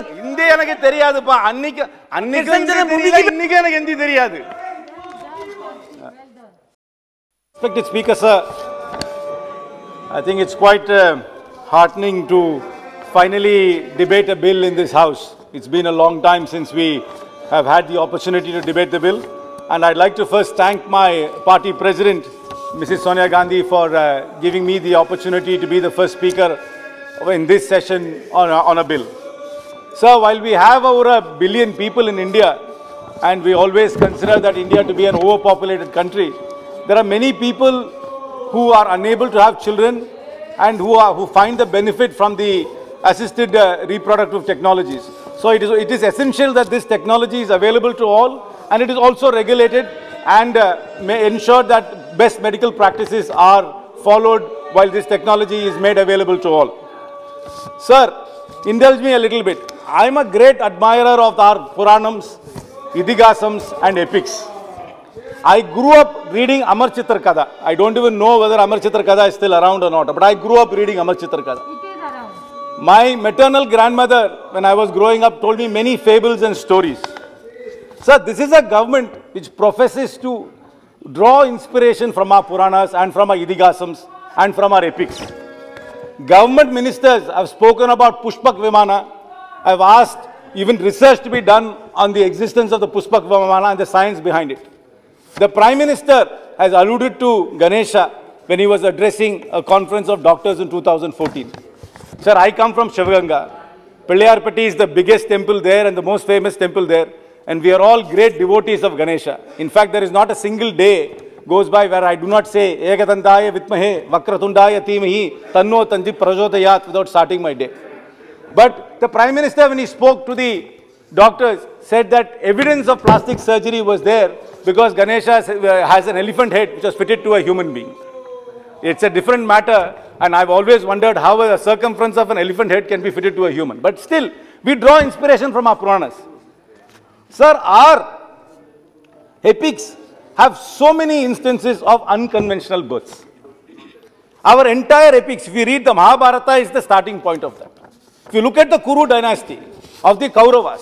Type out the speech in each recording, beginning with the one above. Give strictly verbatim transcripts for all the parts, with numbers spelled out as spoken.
Hindi எனக்கு தெரியாது பா அன்னிக்கு அன்னிக்கு இன்னைக்கு எனக்கு ஹிந்தி தெரியாது Respected speaker sir I think it's quite uh, heartening to finally debate a bill in this house it's been a long time since we have had the opportunity to debate the bill and I'd like to first thank my party president Mrs Sonia Gandhi for uh, giving me the opportunity to be the first speaker in this session on a, on a bill Sir, while we have over a billion people in India and we always consider that India to be an overpopulated country, there are many people who are unable to have children and who are who find the benefit from the assisted uh, reproductive technologies. So it is it is essential that this technology is available to all and it is also regulated and uh, may ensure that best medical practices are followed while this technology is made available to all. Sir, indulge me a little bit. I am a great admirer of our Puranams, Idigasams and epics. I grew up reading Amar Chitrakada. I don't even know whether Amar Chitrakada is still around or not, but I grew up reading Amar Chitrakada. It is around. My maternal grandmother, when I was growing up, told me many fables and stories. Sir, this is a government which professes to draw inspiration from our Puranas and from our Idigasams and from our epics. Government ministers have spoken about Pushpak Vimana. I have asked even research to be done on the existence of the Pushpak Vimana and the science behind it. The Prime Minister has alluded to Ganesha when he was addressing a conference of doctors in two thousand fourteen. Sir, I come from Shivaganga. Pilyarpati is the biggest temple there and the most famous temple there. And we are all great devotees of Ganesha. In fact, there is not a single day goes by where I do not say Ekatandaya Vithmahe, Vakratundaya Timihi, Thanno Tanji Prajodayat without starting my day. But the Prime Minister, when he spoke to the doctors, said that evidence of plastic surgery was there because Ganesha has an elephant head which was fitted to a human being. It's a different matter and I've always wondered how the circumference of an elephant head can be fitted to a human. But still, we draw inspiration from our Puranas. Sir, our epics have so many instances of unconventional births. Our entire epics, if we read the Mahabharata, is the starting point of that. If you look at the Kuru dynasty of the Kauravas,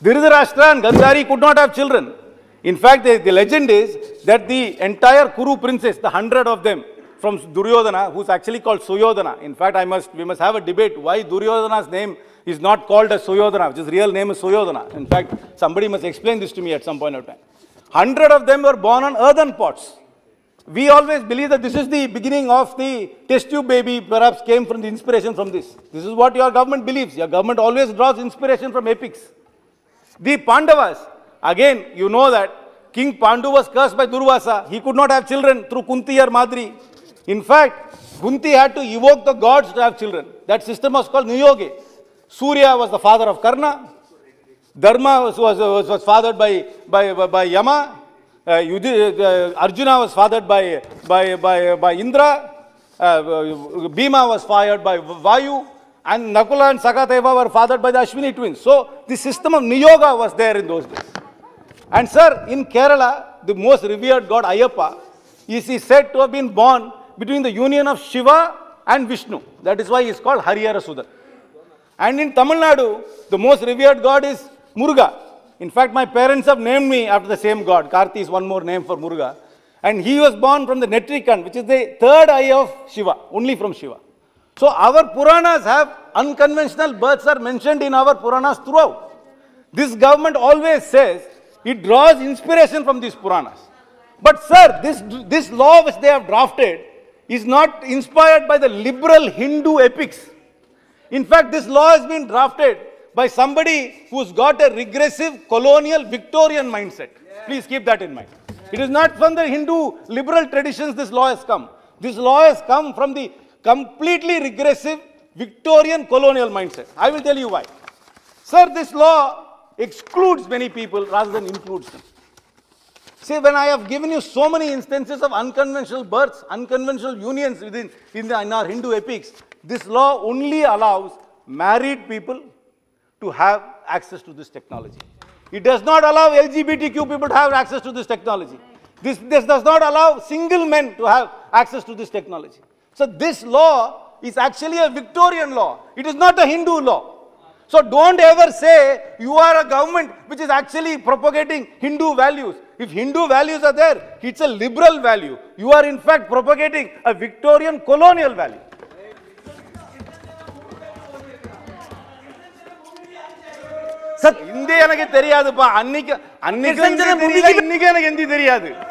Dhritarashtra and Gandhari could not have children. In fact, the, the legend is that the entire Kuru princess, the hundred of them from Duryodhana, who's actually called Suyodhana. In fact, I must, we must have a debate why Duryodhana's name is not called as Suyodhana, which his real name is Suyodhana. In fact, somebody must explain this to me at some point of time. Hundred of them were born on earthen pots. We always believe that this is the beginning of the test tube baby, perhaps came from the inspiration from this. This is what your government believes. Your government always draws inspiration from epics. The Pandavas, again, you know that King Pandu was cursed by Durvasa. He could not have children through Kunti or Madri. In fact, Kunti had to evoke the gods to have children. That system was called Niyogi. Surya was the father of Karna. Dharma was, was, was, was fathered by, by, by, by Yama, uh, Yudhi, uh, Arjuna was fathered by, by, by, by Indra, uh, Bhima was fathered by Vayu, and Nakula and Sakateva were fathered by the Ashwini twins. So, the system of Niyoga was there in those days. And sir, in Kerala, the most revered god Ayappa is, is said to have been born between the union of Shiva and Vishnu. That is why he is called Hariyarasudar. And in Tamil Nadu, the most revered god is Muruga. In fact, my parents have named me after the same god. Karthi is one more name for Muruga. And he was born from the Netrikant, which is the third eye of Shiva, only from Shiva. So, our Puranas have unconventional births are mentioned in our Puranas throughout. This government always says it draws inspiration from these Puranas. But sir, this, this law which they have drafted is not inspired by the liberal Hindu epics. In fact, this law has been drafted by somebody who's got a regressive, colonial, Victorian mindset. Yeah. Please keep that in mind. Yeah. It is not from the Hindu liberal traditions this law has come. This law has come from the completely regressive, Victorian colonial mindset. I will tell you why. Sir, this law excludes many people rather than includes them. See, when I have given you so many instances of unconventional births, unconventional unions within in, the, in our Hindu epics, this law only allows married people to have access to this technology. It does not allow L G B T Q people to have access to this technology. This, this does not allow single men to have access to this technology. So this law is actually a Victorian law. It is not a Hindu law. So don't ever say you are a government which is actually propagating Hindu values. If Hindu values are there, it's a liberal value. You are in fact propagating a Victorian colonial value. Sir, Hindi anake theriyadu pa, annike annike theriyadu, innike anake Hindi theriyadu.